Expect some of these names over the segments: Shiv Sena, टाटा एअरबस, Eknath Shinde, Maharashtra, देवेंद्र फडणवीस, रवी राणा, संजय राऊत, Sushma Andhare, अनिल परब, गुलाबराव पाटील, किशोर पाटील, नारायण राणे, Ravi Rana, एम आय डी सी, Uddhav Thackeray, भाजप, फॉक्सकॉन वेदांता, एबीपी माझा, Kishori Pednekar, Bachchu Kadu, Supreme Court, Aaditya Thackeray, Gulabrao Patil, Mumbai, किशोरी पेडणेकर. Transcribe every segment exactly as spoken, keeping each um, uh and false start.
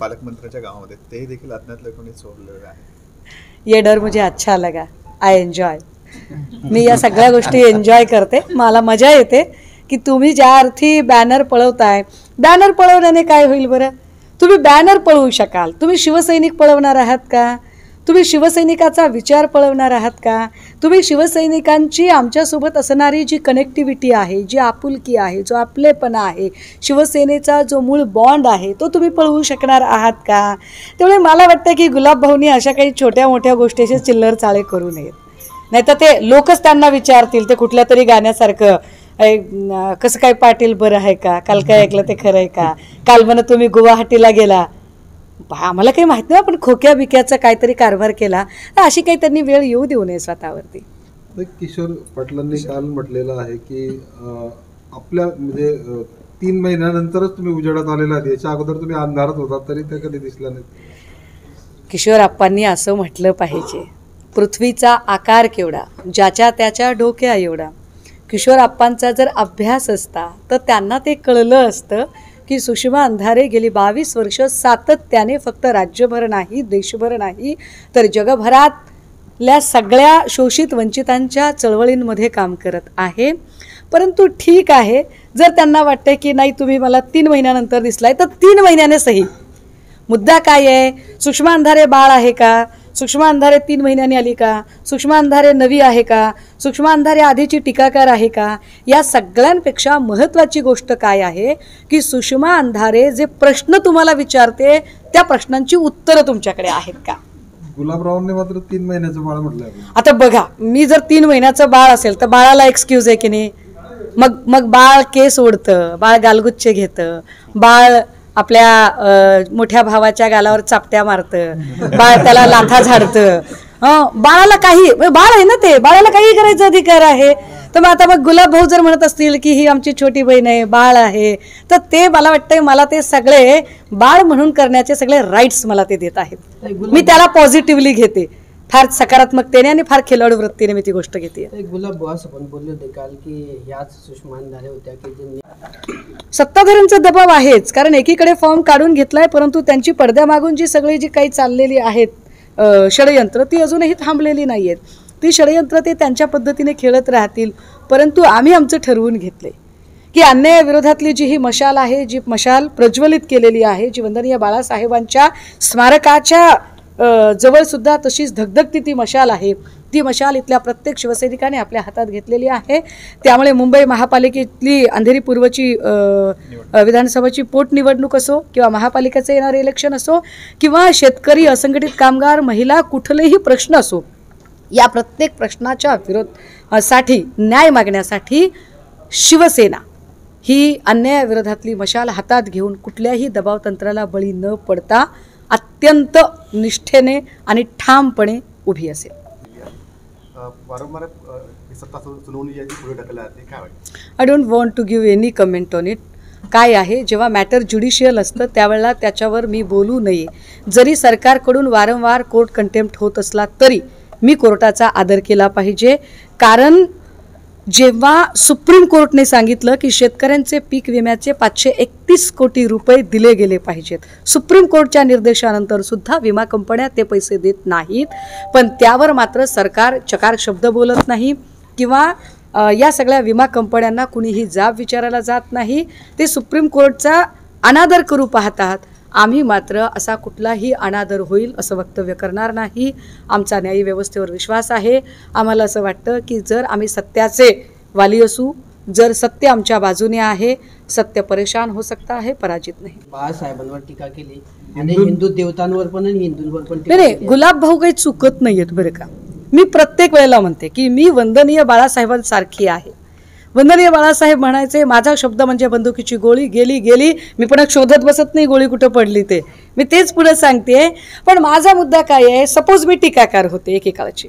पालकमंत्र्याच्या गावामध्ये ते देखील अज्ञातला कोणी सोडलेलं आहे। ये डर मुझे अच्छा लगा, आई एन्जॉय। मी या सगळ्या गोष्टी एन्जॉय करते, मला मजा येते की तुम्ही ज्या अर्थी बॅनर पळवताय, बॅनर पळवण्याने काय होईल बरं? तुम्ही बॅनर पळवू शकाल, तुम्ही शिवसैनिक पळवणार आहात का? तुम्ही शिवसैनिकाचा विचार पळवणार आहात का? तुम्ही शिवसैनिकांची आमच्यासोबत असणारी जी कनेक्टिव्हिटी आहे, जी आपुलकी आहे, जो आपलेपणा आहे, शिवसेनेचा जो मूळ बॉन्ड आहे, तो तुम्ही पळवू शकणार आहात का? त्यामुळे मला वाटतं की गुलाब भाऊंनी अशा काही छोट्या मोठ्या गोष्टीशी चिल्लर चाळे करू नयेत, नाहीतर ते लोकच त्यांना विचारतील ते कुठल्या तरी गाण्यासारखं, कसं काय पाटील बरं आहे का, काल काय ऐकलं ते खरं आहे का, काल म्हणा तुम्ही गुवाहाटीला गेला, आम्हाला काही माहिती नाही, पण खोक्या बिक्याचा काहीतरी कारभार केला, तर अशी काही त्यांनी वेळ येऊ देऊ नये स्वतःवरती। किशोर पाटलांनी काल म्हटलेलं आहे की आपल्या म्हणजे तीन महिन्यानंतरच तुम्ही उजेडात आलेला आहात, याच्या अगोदर तुम्ही अंधारात होता, तरी ते कधी दिसला नाही। किशोर आप्पांनी असं म्हटलं पाहिजे, पृथ्वीचा आकार केवढा ज्याच्या त्याच्या डोक्या एवढा। किशोर आप्पांचा जर अभ्यास असता तर त्यांना ते कळलं असतं की सुषमा अंधारे गेली बावीस वर्ष सातत्याने फक्त राज्यभर नाही, देशभर नाही, तर जगभरातल्या सगळ्या शोषित वंचितांच्या चळवळींमध्ये काम करत आहे। परंतु ठीक आहे, जर त्यांना वाटतं की नाही तुम्ही मला तीन महिन्यानंतर दिसलाय, तर तीन महिन्याने सही। मुद्दा काय आहे? सुषमा अंधारे बाळ आहे का? सुषमा अंधारे तीन महिन्यांनी आली का? सुषमा अंधारे नवी आहे का? सुषमा अंधारे आधीची टीकाकार आहे का? या सगळ्यांपेक्षा महत्त्वाची गोष्ट काय आहे की सुषमा अंधारे जे प्रश्न तुम्हाला विचारते त्या प्रश्नांची उत्तरं तुमच्याकडे आहेत का? गुलाबरावांनी मात्र तीन महिन्याचं बाळ म्हटलं आहे। आता बघा, मी जर तीन महिन्याचं बाळ असेल तर बाळाला एक्सक्यूज आहे की नाही? मग मग बाळ केस ओढतं, बाळ गालगुच्चे घेतं, बाळ आपल्या मोठ्या भावाच्या गालावर चापट्या मारतं, बाळ त्याला लाथा झाडतं, बाळाला काही, बाळ आहे ना ते, बाळाला काही करायचा अधिकार आहे। तर मग आता मग गुलाब भाऊ जर म्हणत असतील की ही आमची छोटी बहीण आहे, बाळ आहे, तर ते मला वाटतंय मला ते सगळे बाळ म्हणून करण्याचे सगळे राईट्स मला ते देत आहेत। मी त्याला पॉझिटिव्हली घेते, फार सकारात्मकतेने आणि फार खेळाडू वृत्तीने मी ती गोष्ट घेते। गुलाब भाऊ आपण बोलले होते काल की ह्याच सुषमा अंधारे होत्या की सत्ताधाऱ्यांचा दबाव आहेच, कारण एकीकडे फॉर्म काढून घेतलाय, परंतु त्यांची पडद्यामागून जी सगळी जी काही चाललेली आहेत षडयंत्र ती अजूनही थांबलेली नाही आहेत। ती षडयंत्र ते त्यांच्या पद्धतीने खेळत राहतील, परंतु आम्ही आमचं ठरवून घेतले की अन्यायाविरोधातली जी ही मशाल आहे, जी मशाल प्रज्वलित केलेली आहे, जी वंदनीय बाळासाहेबांच्या स्मारकाच्या जवळसुद्धा तशीच धगधगती ती मशाल आहे, ती मशाल इथल्या प्रत्येक शिवसैनिकाने आपल्या हातात घेतलेली आहे। त्यामुळे मुंबई महापालिकेतली अंधेरी पूर्वची विधानसभाची पोटनिवडणूक असो किंवा महापालिकेचं येणारे इलेक्शन असो किंवा शेतकरी, असंघटित कामगार, महिला, कुठलेही प्रश्न असो, या प्रत्येक प्रश्नाच्या विरोधासाठी न्याय मागण्यासाठी शिवसेना ही अन्यायाविरोधातली मशाल हातात घेऊन कुठल्याही दबाव तंत्राला बळी न पडता अत्यंत निष्ठेने आणि ठामपणे उभी असेल। I don't want to give any comment on it. काय आहे, जेव्हा मॅटर ज्युडिशियल असतं त्यावेळेला त्याच्यावर मी बोलू नये। जरी सरकारकडून वारंवार कोर्ट कंटेम्प्ट होत असला तरी मी कोर्टाचा आदर केला पाहिजे, कारण जेव्हा सुप्रीम कोर्टने सांगितलं की शेतकऱ्यांचे पीक विम्याचे पाचशे एकतीस कोटी रुपये दिले गेले पाहिजेत, सुप्रीम कोर्टच्या निर्देशानंतर सुद्धा विमा कंपन्या ते पैसे देत नाहीत, पण त्यावर मात्र सरकार चकार शब्द बोलत नाही किंवा या सगळ्या विमा कंपन्यांना कुणीही जाब विचारायला जात नाही, ते सुप्रीम कोर्टचा अनादर करू पाहत आहात। आम्ही मात्र असा कुठलाही अनादर होईल असं वक्तव्य करणार नाही। आमचा न्यायी व्यवस्थेवर विश्वास आहे। आम्हाला असं वाटतं की जर आम्ही सत्याचे वाली असू, जर सत्य आमच्या बाजूने आहे, सत्य परेशान हो सकता है, पराजित नाही। बाळासाहेबांवर टीका केली आणि हिंदू देवतांवर पण आणि हिंदूंवर पण टीका केली। गुलाब भाऊ काही चुकत नाहीयेत बरं का। मी प्रत्येक वेळेला म्हणते की मी वंदनीय बाळासाहेबांसारखी आहे। वंदनीय बाळासाहेब म्हणायचे माझा शब्द म्हणजे बंदुकीची गोळी, गेली गेली, मी पण शोधत बसत नाही गोळी कुठं पडली ते, मी तेच पुढे सांगते। पण माझा मुद्दा काय आहे, सपोज मी टीकाकार होते एकेकाळची,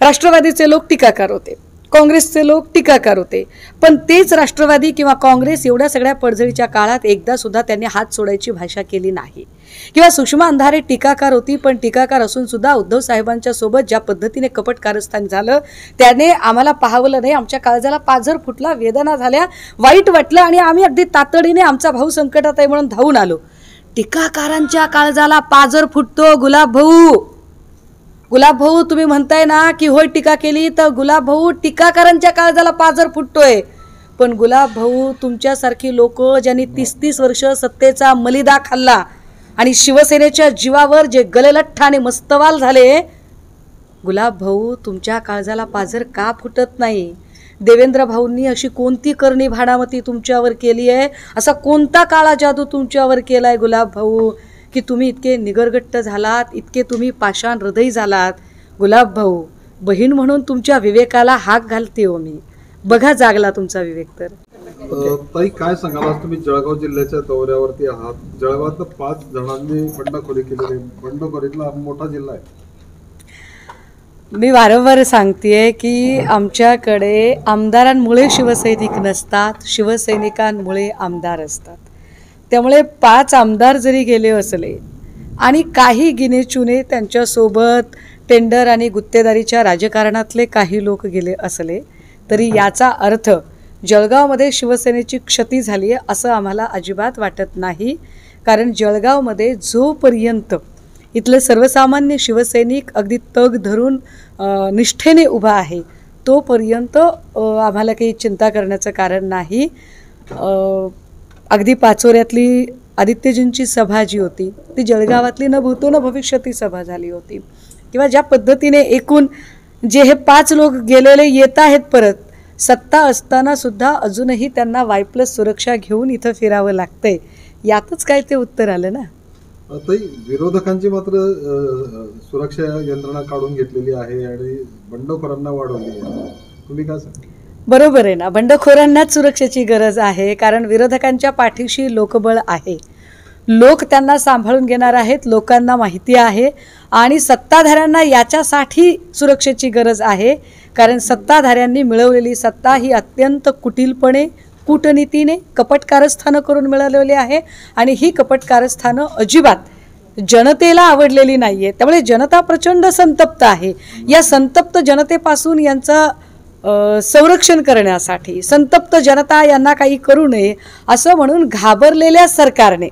राष्ट्रवादीचे लोक टीकाकार होते, काँग्रेसचे लोक टीकाकार होते, पण तेच राष्ट्रवादी किंवा काँग्रेस एवढ्या सगळ्या पडझडीच्या काळात एकदा सुद्धा त्यांनी हात सोडायची भाषा केली नाही। किंवा सुषमा अंधारे टीकाकार होती, पण टीकाकार असून सुद्धा उद्धव साहेबांच्या सोबत ज्या पद्धतीने कपट कारस्थान झालं त्याने आम्हाला पाहावलं नाही, आमच्या काळजाला पाझर फुटला, वेदना झाल्या, वाईट वाटलं आणि आम्ही अगदी तातडीने आमचा भाऊ संकटात आहे म्हणून धावून आलो। टीकाकारांच्या काळजाला पाजर फुटतो गुलाब भाऊ. गुलाब भाऊ तुम्ही म्हणताय ना की होय टीका केली तर गुलाब भाऊ टीकाकारांच्या काळजाला पाजर फुटतोय. पण गुलाब भाऊ तुमच्यासारखी लोक ज्यांनी तीस तीस वर्ष सत्तेचा मलिदा खाल्ला आणि शिवसेनेच्या जीवावर जे गललठ्ठाने मस्तवाल झाले, गुलाब भाऊ तुमच्या काळजाला पाजर का फुटत नाही? देवेंद्र भाऊंनी अशी कोणती करणी भाडामती तुमच्यावर केली आहे? असा कोणता काळा जादू तुमच्यावर केला आहे गुलाब भाऊ की तुम्ही इतके निगरगट्ट झालात, इतके तुम्ही पाषाण हृदय झालात? गुलाब भाऊ बहीण म्हणून तुमच्या विवेकाला हाक घालते हो मी. बघा जागला तुमचा विवेक. तर ताई काय सांगाल, आज तुम्ही जळगाव जिल्ह्याच्या दौऱ्यावरती आहात. जळगावात पाच जणांनी बंडखोरी केली. बंडखोरीतला मोठा जिल्हा आहे. मी वारंवार सांगतेय की आमच्याकडे आमदारांमुळे शिवसैनिक नसतात, शिवसैनिकांमुळे आमदार असतात. त्यामुळे पाच आमदार जरी गेले असले आणि काही गिनेचुने त्यांच्यासोबत टेंडर आणि गुत्तेदारीच्या राजकारणातले काही लोक गेले असले तरी याचा अर्थ जळगावमध्ये शिवसेनेची क्षती झाली आहे असं आम्हाला अजिबात वाटत नाही. कारण जळगावमध्ये जोपर्यंत इथले सर्वसामान्य शिवसैनिक अगदी तग धरून निष्ठेने उभा आहे तोपर्यंत आम्हाला काही चिंता करण्याचं कारण नाही. अगदी पाचोऱ्यातली आदित्यजींची सभा जी होती ती जळगावातली न भूतो न भविष्यती सभा झाली होती. किंवा ज्या पद्धतीने एकूण जे हे पाच लोक गेलेले येत आहेत परत, सत्ता असतानासुद्धा अजूनही त्यांना वाय प्लस सुरक्षा घेऊन इथं फिरावं लागतंय. यातच काय ते उत्तर आलं ना. ताई विरोधकांची मात्र सुरक्षा यंत्रणा काढून घेतलेली आहे आणि बंडखोरांना वाढवली आहे. तुम्ही काय सांगता? बरोबर आहे ना, बंडखोरांनाच सुरक्षेची गरज आहे. कारण विरोधकांच्या पाठीशी लोकबळ आहे, लोक त्यांना सांभाळून घेणार आहेत, लोकांना माहिती आहे. आणि सत्ताधाऱ्यांना याच्यासाठी सुरक्षेची गरज आहे. कारण सत्ताधाऱ्यांनी मिळवलेली सत्ता ही अत्यंत कुटिलपणे, कूटनीतीने, कपट कारस्थानं करून मिळालेली आहे. आणि ही कपट कारस्थानं अजिबात जनतेला आवडलेली नाही आहे. त्यामुळे जनता प्रचंड संतप्त आहे. या संतप्त जनतेपासून यांचा संरक्षण करण्यासाठी, संतप्त जनता यांना काही करू नये असं म्हणून घाबरलेल्या सरकारने,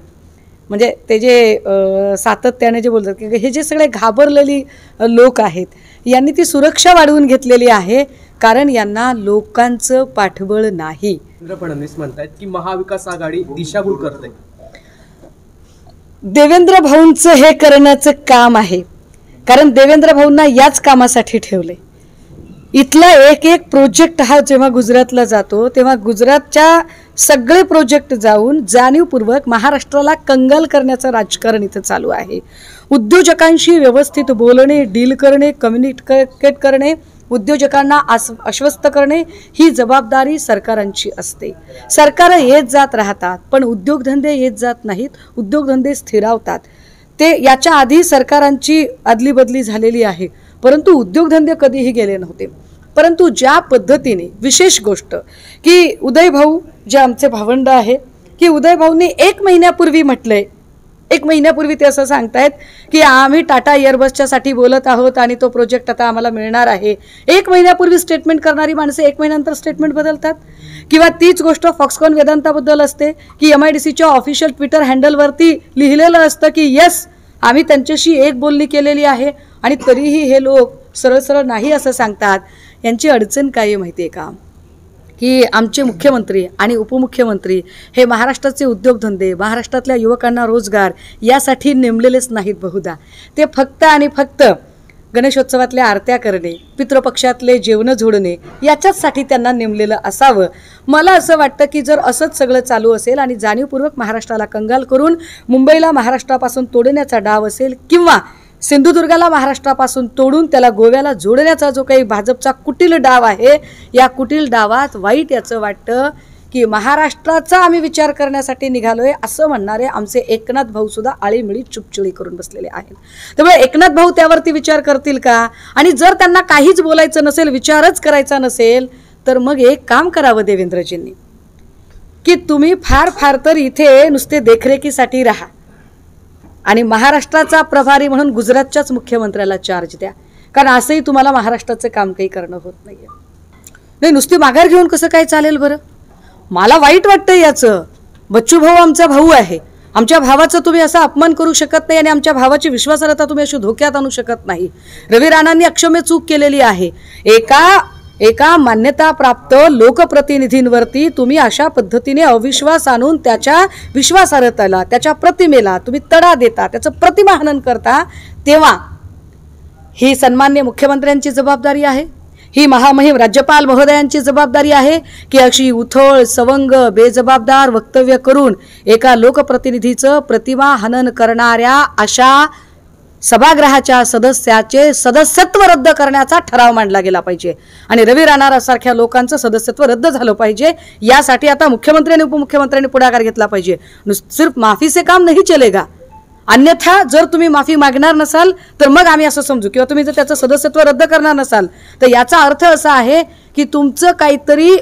म्हणजे ते जे सातत्याने जे बोलतात की हे जे सगळे घाबरलेली लोक आहेत यांनी ती सुरक्षा वाढवून घेतलेली आहे. कारण यांना लोकांचं पाठबळ नाही. देवेंद्र फडणवीस म्हणतात की महाविकास आघाडी दिशाभूल करते. देवेंद्र भाऊंचं हे करण्याचं काम आहे. कारण देवेंद्र भाऊंना याच कामासाठी ठेवले. इथला एक एक प्रोजेक्ट हा जेव्हा गुजरातला जातो तेव्हा गुजरातच्या सगळे प्रोजेक्ट जाऊन जाणीवपूर्वक महाराष्ट्राला कंगाल करण्याचं राजकारण इथं चालू आहे. उद्योजकांशी व्यवस्थित बोलणे, डील करणे, कम्युनिकेट करणे, उद्योजकांना आस आश्वस्त करणे ही जबाबदारी सरकारांची असते. सरकारं येत जात राहतात पण उद्योगधंदे येत जात नाहीत, उद्योगधंदे स्थिरावतात. ते याच्या आधी सरकारांची अदलीबदली झालेली आहे परंतु उद्योगधंदे कधीही गेले नव्हते. परंतु ज्या पद्धतीने, विशेष गोष्ट की उदय भाऊ जे आमचे भावंड आहे की उदय भाऊंनी एक महिन्यापूर्वी म्हटले, एक महिन्यापूर्वी ते असं सांगतायत की आम्ही टाटा एअरबसच्यासाठी बोलत आहोत आणि तो प्रोजेक्ट आता आम्हाला मिळणार आहे. एक महिन्यापूर्वी स्टेटमेंट करणारी माणसं एक महिन्यानंतर स्टेटमेंट बदलतात. किंवा तीच गोष्ट फॉक्सकॉन वेदांताबद्दल असते की एम आय डी सीच्या ऑफिशियल ट्विटर हँडलवरती लिहिलेलं असतं की येस आम्ही त्यांच्याशी एक बोलणी केलेली आहे. आणि तरीही हे लोक सरळ सरळ नाही असं सांगतात. यांची अडचण काय माहिती आहे का, की आमचे मुख्यमंत्री आणि उपमुख्यमंत्री हे महाराष्ट्राचे उद्योगधंदे, महाराष्ट्रातल्या युवकांना रोजगार यासाठी नेमलेलेच नाहीत बहुधा. ते फक्त आणि फक्त गणेशोत्सवातल्या आरत्या करणे, पितृपक्षातले जेवणं झोडणे याच्याचसाठी त्यांना नेमलेलं असावं. मला असं वाटतं की जर असंच सगळं चालू असेल आणि जाणीवपूर्वक महाराष्ट्राला कंगाल करून मुंबईला महाराष्ट्रापासून तोडण्याचा डाव असेल किंवा सिंधुदुर्गाला महाराष्ट्रापासून तोडून त्याला गोव्याला जोडण्याचा जो काही भाजपचा कुटील डाव आहे, या कुटील डावात वाईट याचं वाटतं की महाराष्ट्राचा आम्ही विचार करण्यासाठी निघालोय असं म्हणणारे आमचे एकनाथ भाऊसुद्धा आळीमिळी चुपचुळी करून बसलेले आहेत. त्यामुळे एकनाथ भाऊ त्यावरती विचार करतील का? आणि जर त्यांना काहीच बोलायचं नसेल, विचारच करायचा नसेल तर मग एक काम करावं देवेंद्रजींनी की तुम्ही फार फार तर इथे नुसते देखरेखीसाठी राहा आणि महाराष्ट्राचा प्रभारी म्हणून गुजरातच्याच मुख्यमंत्र्याला चार्ज द्या. कारण असंही तुम्हाला महाराष्ट्राचं काम काही करणं होत नाही आहे. नाही नुसती माघार घेऊन कसं काय चालेल बरं? मला वाईट वाटतं याचं. बच्चू भाऊ आमचा भाऊ आहे आमच्या भावाचं तुम्ही असा अपमान करू शकत नाही आणि आमच्या भावाची विश्वासार्हता तुम्ही अशी धोक्यात आणू शकत नाही। रवी राणांनी अक्षम्य चूक केलेली आहे। एका एका मान्यताप्राप्त लोकप्रतिनिधींवरती तुम्ही अशा पद्धतीने अविश्वास आणून त्याच्या विश्वासार्हतेला, त्याच्या प्रतिमेला तुम्ही तडा देता, त्याचं प्रतिमाहनन करता, तेव्हा ही सन्माननीय मुख्यमंत्र्यांची जबाबदारी आहे, ही महामहिम राज्यपाल महोदयांची जबाबदारी आहे की अशी उथळ, सवंग, बेजबाबदार वक्तव्य करून एका लोकप्रतिनिधीचं प्रतिमा हनन करणाऱ्या अशा सभागृहाच्या सदस्याचे सदस्यत्व रद्द करण्याचा ठराव मांडला गेला पाहिजे आणि रवी राणा सारख्या लोकांचं सदस्यत्व रद्द झालं पाहिजे। यासाठी आता मुख्यमंत्री आणि उपमुख्यमंत्र्यांनी पुढाकार घेतला पाहिजे। सिर्फ माफी से काम नहीं चलेगा, अन्यथा जर तुम्ही माफी मागणार नसाल तर मग आम्ही असं समजू किंवा तुम्ही जर त्याचं सदस्यत्व रद्द करणार नसाल तर याचा अर्थ असा आहे की तुमचं काहीतरी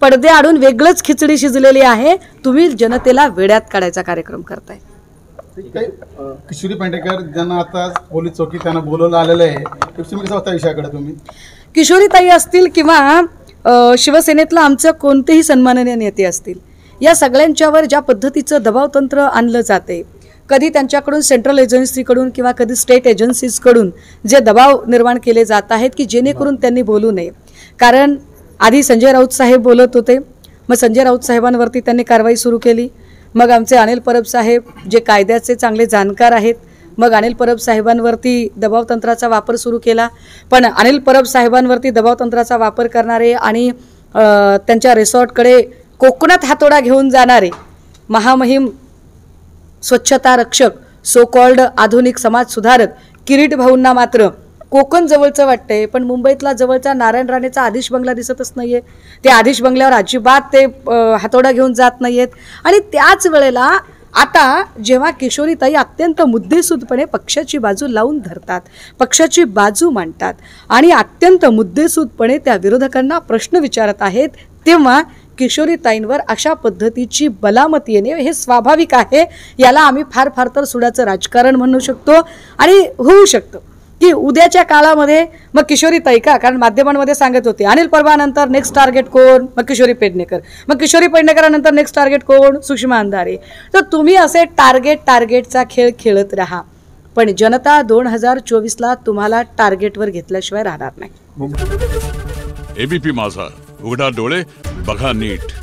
पडदे आडून वेगळंच खिचडी शिजलेली आहे, तुम्ही जनतेला वेड्यात काढायचा कार्यक्रम करताय। किशोरी पेडणेकर ज्यांना आता पोलीस चौकी त्यांना बोलवलं आलेलं आहे, तुम्ही कसं होता विषयाकडे? तुम्ही किशोरी ताई असतील किंवा शिवसेनेतला आमचं कोणतेही सन्माननीय नेते असतील, या सगळ्यांच्यावर ज्या पद्धतीचं दबावतंत्र आणलं जाते, कधी त्यांच्याकडून सेंट्रल एजन्सीकडून किंवा कधी स्टेट एजन्सीजकडून जे दबाव निर्माण केले जात आहेत की जेणेकरून त्यांनी बोलू नये, कारण आधी संजय राऊत साहेब बोलत होते, मग संजय राऊत साहेबांवरती त्यांनी कारवाई सुरू केली, मग आमचे अनिल परब साहेब जे कायद्याचे चांगले जाणकार आहेत, मग अनिल परब साहेबांवरती दबावतंत्राचा वापर सुरू केला। पण अनिल परब साहेबांवरती दबावतंत्राचा वापर करणारे आणि त्यांच्या रिसॉर्टकडे कोकणात हातोडा घेऊन जाणारे महामहिम स्वच्छता रक्षक, सो कॉल्ड आधुनिक समाज सुधारक किरीट भाऊंना मात्र कोकण जवळचं वाटतंय, पण मुंबईतला जवळचा नारायण राणेचा आदेश बंगला दिसतच नाही आहे, ते आदेश बंगल्यावर अजिबात ते हातोडा घेऊन जात नाही आहेत। आणि त्याच वेळेला आता जेव्हा किशोरीताई अत्यंत मुद्देसूदपणे पक्षाची बाजू लावून धरतात, पक्षाची बाजू मांडतात आणि अत्यंत मुद्देसूदपणे त्या विरोधकांना प्रश्न विचारत आहेत, तेव्हा किशोरीताईंवर अशा पद्धतीची बलामत येणे हे स्वाभाविक आहे। याला आम्ही फार फार तर सुडाचं राजकारण म्हणू शकतो आणि होऊ शकतं की उद्याच्या काळामध्ये मग किशोरीताई का, कारण माध्यमांमध्ये सांगत होते अनिल परबानंतर नेक्स्ट टार्गेट कोण, मग किशोरी पेडणेकर, मग किशोरी पेडणेकरानंतर नेक्स्ट टार्गेट कोण, सुषमा अंधारे। तर तुम्ही असे टार्गेट टार्गेटचा खेळ खेळत राहा, पण जनता दोन हजार चोवीसला तुम्हाला टार्गेटवर घेतल्याशिवाय राहणार नाही। एबीपी माझा, उघडा डोळे बघा नीट।